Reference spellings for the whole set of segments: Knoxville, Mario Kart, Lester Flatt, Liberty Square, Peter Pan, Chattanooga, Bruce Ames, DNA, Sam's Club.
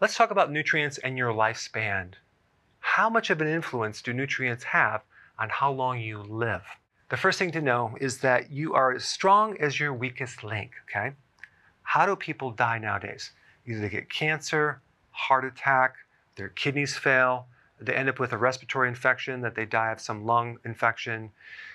Let's talk about nutrients and your lifespan. How much of an influence do nutrients have on how long you live? The first thing to know is that you are as strong as your weakest link, okay? How do people die nowadays? Either they get cancer, heart attack, their kidneys fail, they end up with a respiratory infection, that they die of some lung infection.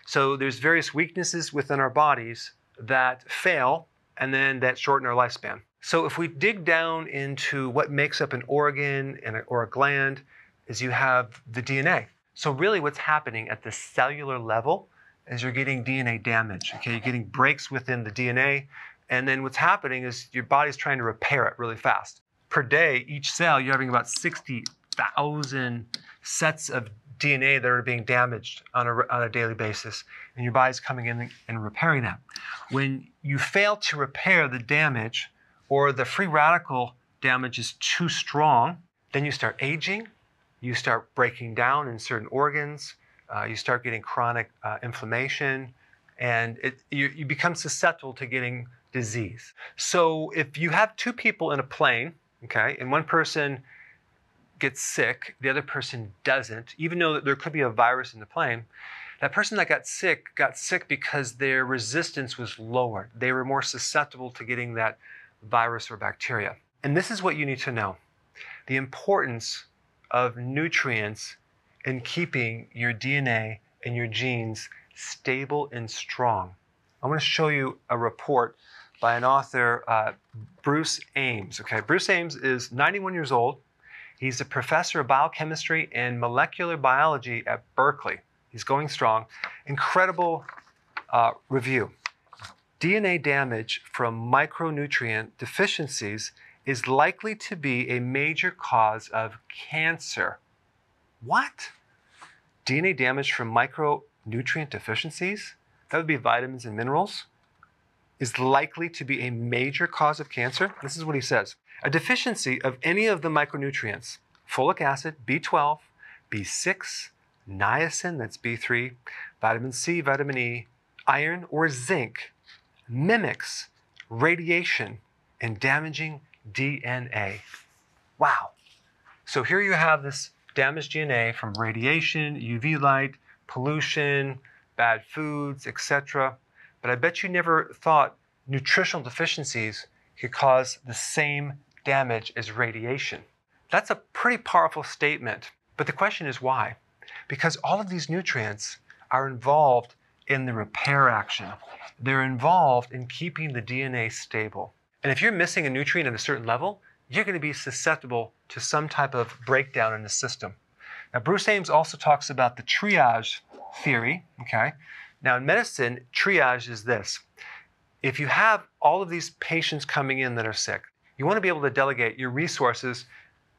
So there's various weaknesses within our bodies that fail and then that shorten our lifespan. So if we dig down into what makes up an organ or a gland, is you have the DNA. So really what's happening at the cellular level is you're getting DNA damage, okay? You're getting breaks within the DNA, and then what's happening is your body's trying to repair it really fast. Per day, each cell, you're having about 60,000 sets of DNA that are being damaged on a daily basis, and your body's coming in and repairing that. When you fail to repair the damage, or the free radical damage is too strong, then you start aging, you start breaking down in certain organs, you start getting chronic inflammation, and you become susceptible to getting disease. So if you have two people in a plane, okay, and one person gets sick, the other person doesn't, even though there could be a virus in the plane, that person that got sick because their resistance was lowered. They were more susceptible to getting that virus or bacteria. And this is what you need to know. The importance of nutrients in keeping your DNA and your genes stable and strong. I want to show you a report by an author, Bruce Ames. Okay, Bruce Ames is 91 years old. He's a professor of biochemistry and molecular biology at Berkeley. He's going strong. Incredible review. DNA damage from micronutrient deficiencies is likely to be a major cause of cancer. What? DNA damage from micronutrient deficiencies? That would be vitamins and minerals. Is likely to be a major cause of cancer? This is what he says. A deficiency of any of the micronutrients, folic acid, B12, B6, niacin, that's B3, vitamin C, vitamin E, iron, or zinc, mimics radiation and damaging DNA. Wow. So here you have this damaged DNA from radiation, UV light, pollution, bad foods, etc. But I bet you never thought nutritional deficiencies could cause the same damage as radiation. That's a pretty powerful statement. But the question is why? Because all of these nutrients are involved in the repair action. They're involved in keeping the DNA stable. And if you're missing a nutrient at a certain level, you're going to be susceptible to some type of breakdown in the system. Now, Bruce Ames also talks about the triage theory, okay? Now, in medicine, triage is this. If you have all of these patients coming in that are sick, you want to be able to delegate your resources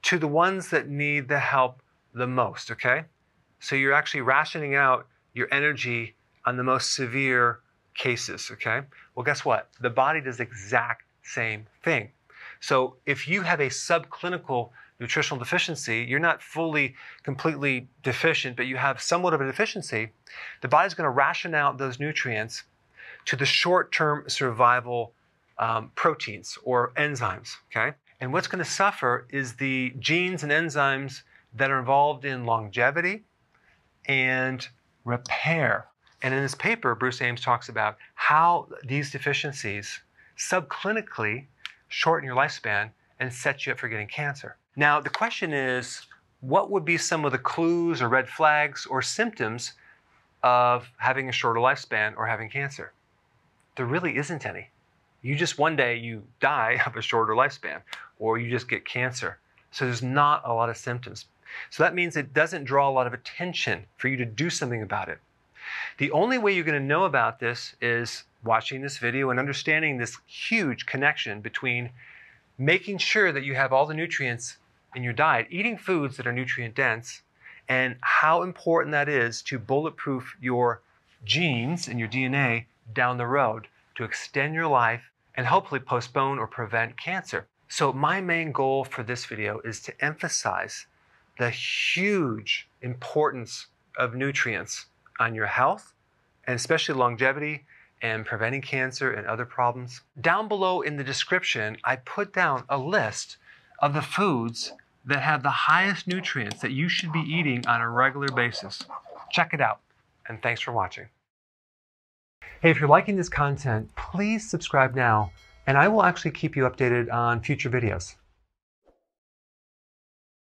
to the ones that need the help the most, okay? So you're actually rationing out your energy on the most severe cases, okay? Well, guess what? The body does the exact same thing. So if you have a subclinical nutritional deficiency, you're not fully, completely deficient, but you have somewhat of a deficiency, the body's going to ration out those nutrients to the short-term survival proteins or enzymes, okay? And what's going to suffer is the genes and enzymes that are involved in longevity and repair. And in this paper, Bruce Ames talks about how these deficiencies subclinically shorten your lifespan and set you up for getting cancer. Now, the question is, what would be some of the clues or red flags or symptoms of having a shorter lifespan or having cancer? There really isn't any. You just one day you die of a shorter lifespan or you just get cancer. So there's not a lot of symptoms. So that means it doesn't draw a lot of attention for you to do something about it. The only way you're going to know about this is watching this video and understanding this huge connection between making sure that you have all the nutrients in your diet, eating foods that are nutrient dense, and how important that is to bulletproof your genes and your DNA down the road to extend your life and hopefully postpone or prevent cancer. So my main goal for this video is to emphasize the huge importance of nutrients on your health, and especially longevity and preventing cancer and other problems. Down below in the description, I put down a list of the foods that have the highest nutrients that you should be eating on a regular basis. Check it out, and thanks for watching. Hey, if you're liking this content, please subscribe now, and I will actually keep you updated on future videos.